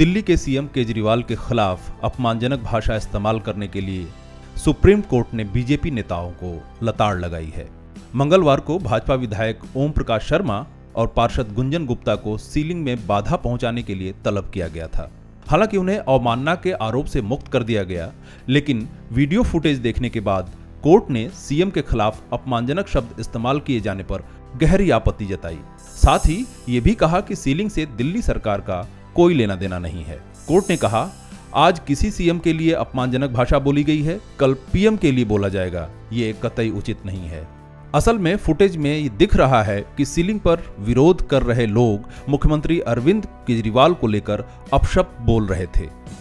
दिल्ली के सीएम केजरीवाल के खिलाफ अपमानजनक भाषा इस्तेमाल करने के लिए सुप्रीम कोर्ट ने बीजेपी नेताओं को लताड़ लगाई है। मंगलवार को भाजपा विधायक ओम प्रकाश शर्मा और पार्षद गुंजन गुप्ता को सीलिंग में बाधा पहुंचाने के लिए तलब किया गया था। हालांकि उन्हें अवमानना के आरोप से मुक्त कर दिया गया, लेकिन वीडियो फुटेज देखने के बाद कोर्ट ने सीएम के खिलाफ अपमानजनक शब्द इस्तेमाल किए जाने पर गहरी आपत्ति जताई। साथ ही ये भी कहा कि सीलिंग से दिल्ली सरकार का कोई लेना देना नहीं है। कोर्ट ने कहा, आज किसी सीएम के लिए अपमानजनक भाषा बोली गई है, कल पीएम के लिए बोला जाएगा, ये कतई उचित नहीं है। असल में फुटेज में ये दिख रहा है कि सीलिंग पर विरोध कर रहे लोग मुख्यमंत्री अरविंद केजरीवाल को लेकर अपशब्द बोल रहे थे।